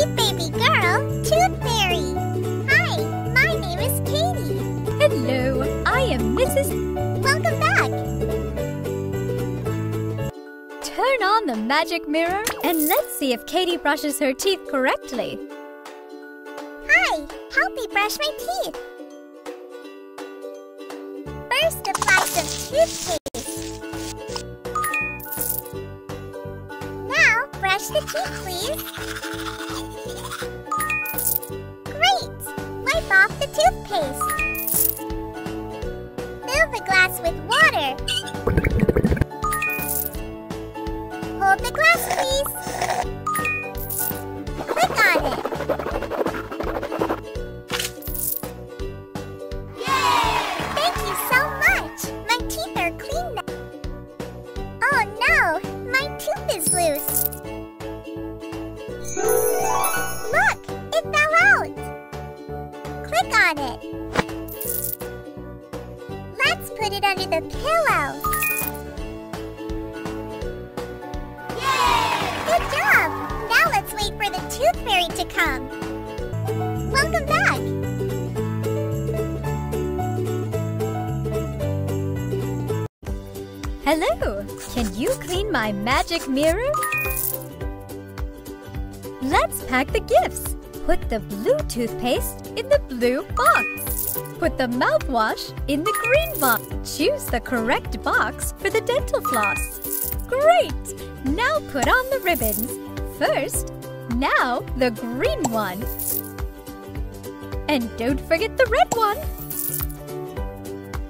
sweet baby girl, Toothberry. Hi, my name is Katie. Hello, I am Mrs. Welcome back. Turn on the magic mirror and let's see if Katie brushes her teeth correctly. Hi, help me brush my teeth. First, apply some toothpaste. Now, brush the teeth, please. Great! Wipe off the toothpaste. Fill the glass with water. Hold the glass, please. Click on it. Yay! Thank you so much! My teeth are clean now. Oh no! My tooth is loose. Look! It fell out! Click on it. Let's put it under the pillow. Tooth Fairy to come. Welcome back. Hello. Can you clean my magic mirror? Let's pack the gifts. Put the blue toothpaste in the blue box. Put the mouthwash in the green box. Choose the correct box for the dental floss. Great. Now put on the ribbons. First, now the green one. And don't forget the red one.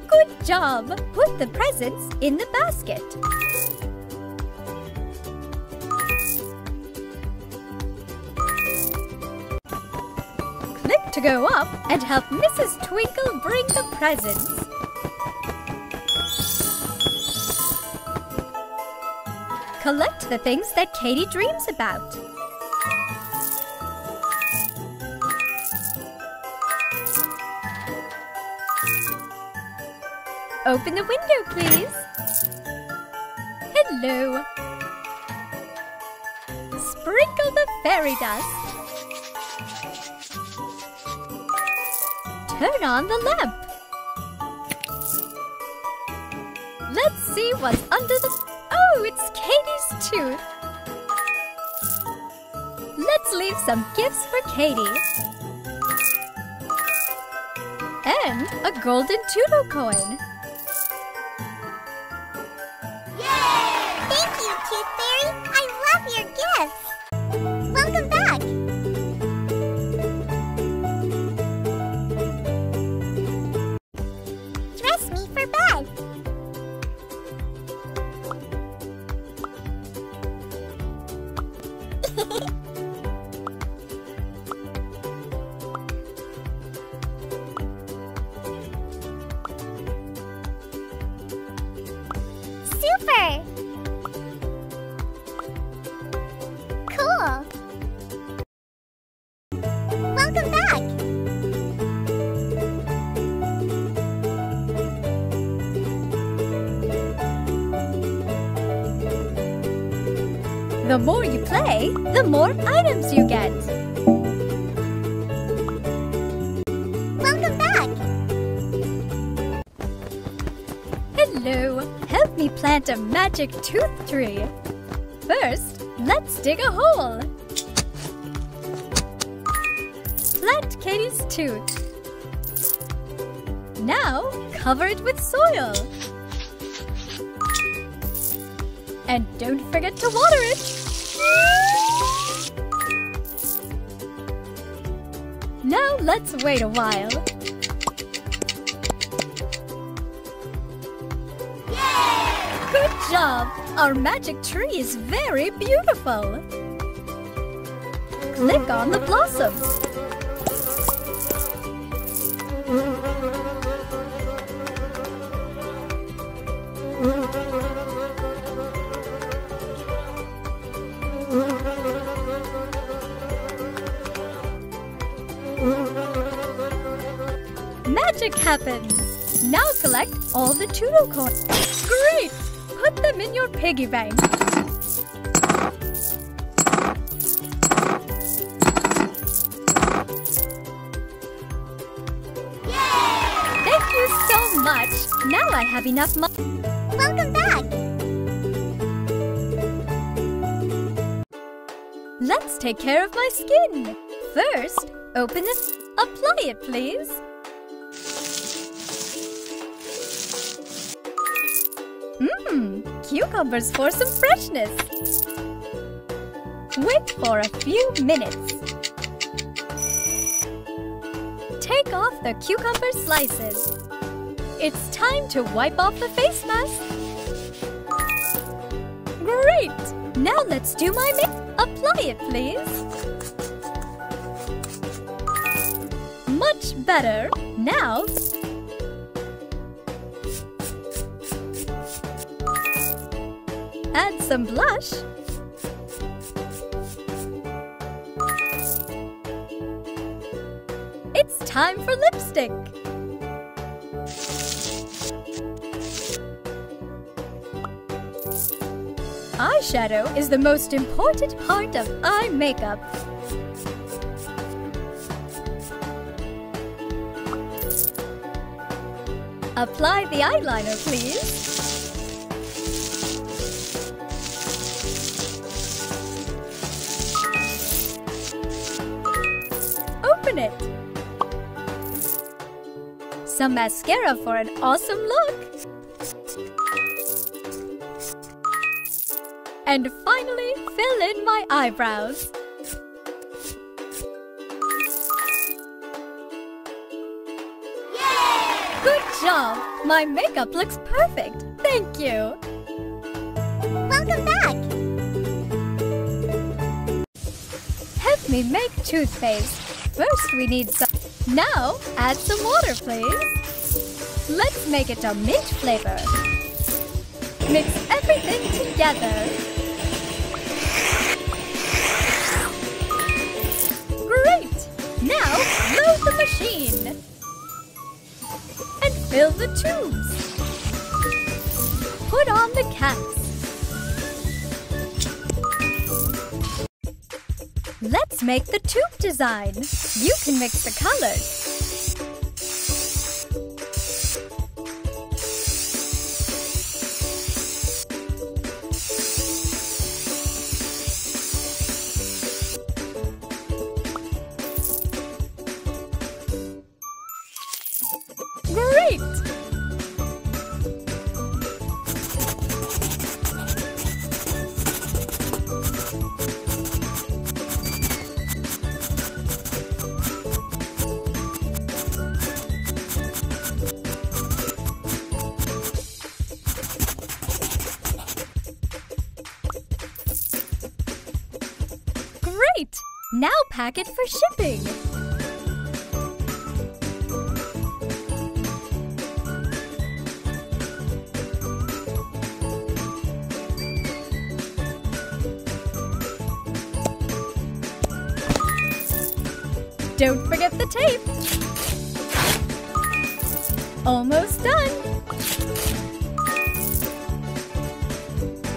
Good job! Put the presents in the basket. Click to go up and help Mrs. Twinkle bring the presents. Collect the things that Katie dreams about. Open the window, please. Hello. Sprinkle the fairy dust. Turn on the lamp. Let's see what's under the... Oh, it's Katie's tooth. Let's leave some gifts for Katie. And a golden doodle coin. Tooth Fairy, I love your gifts! Welcome back! Dress me for bed! Super! Welcome back! The more you play, the more items you get. Welcome back! Hello! Help me plant a magic tooth tree. First, let's dig a hole. Plant Katie's tooth. Now, cover it with soil. And don't forget to water it. Now, let's wait a while. Yay! Good job! Our magic tree is very beautiful. Click on the blossoms. Magic happens! Now collect all the doodle coins. Great! Put them in your piggy bank. much. Now I have enough money. Welcome back. Let's take care of my skin. First, open it. Apply it, please. Cucumbers for some freshness. Wait for a few minutes. Take off the cucumber slices. It's time to wipe off the face mask. Great! Now let's do my makeup. Apply it, please. Much better. Now, add some blush. It's time for lipstick. Eyeshadow is the most important part of eye makeup. Apply the eyeliner, please. Some mascara for an awesome look. And finally, fill in my eyebrows. Yay! Good job! My makeup looks perfect. Thank you. Welcome back. Help me make toothpaste. First, we need some. Now, add some water, please. Let's make it a mint flavor. Mix everything together. Great! Now, load the machine. And fill the tubes. Put on the caps. Let's make the tube design. You can mix the colors. Great! Now pack it for shipping. Don't forget the tape. Almost done.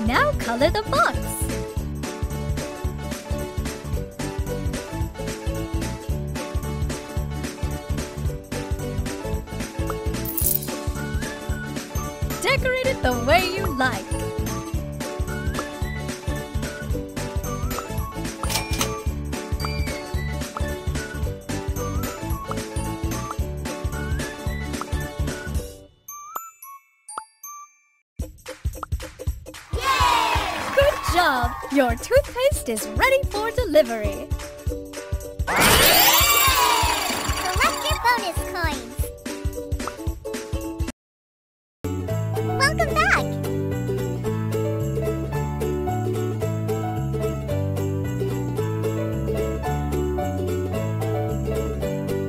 Now color the box. Decorate it the way you like. Yay! Good job! Your toothpaste is ready for delivery. Collect your bonus coins.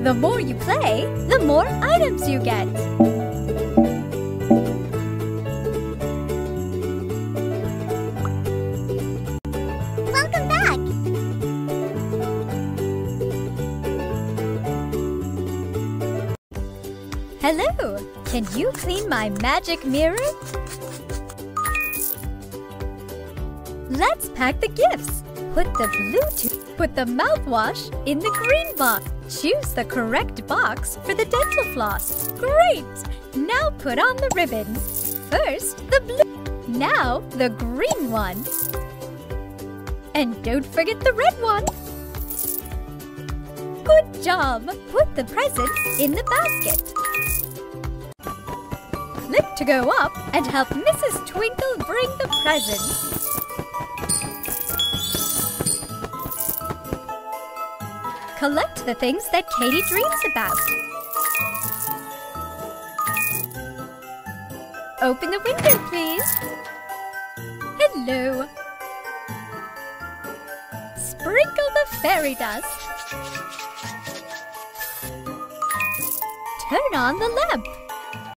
The more you play, the more items you get. Welcome back! Hello! Can you clean my magic mirror? Let's pack the gifts. Put the blue tooth. Put the mouthwash in the green box. Choose the correct box for the dental floss. Great! Now put on the ribbon. First, the blue. Now, the green one. And don't forget the red one. Good job! Put the presents in the basket. Click to go up and help Mrs. Twinkle bring the presents. Collect the things that Katie dreams about. Open the window, please. Hello. Sprinkle the fairy dust. Turn on the lamp.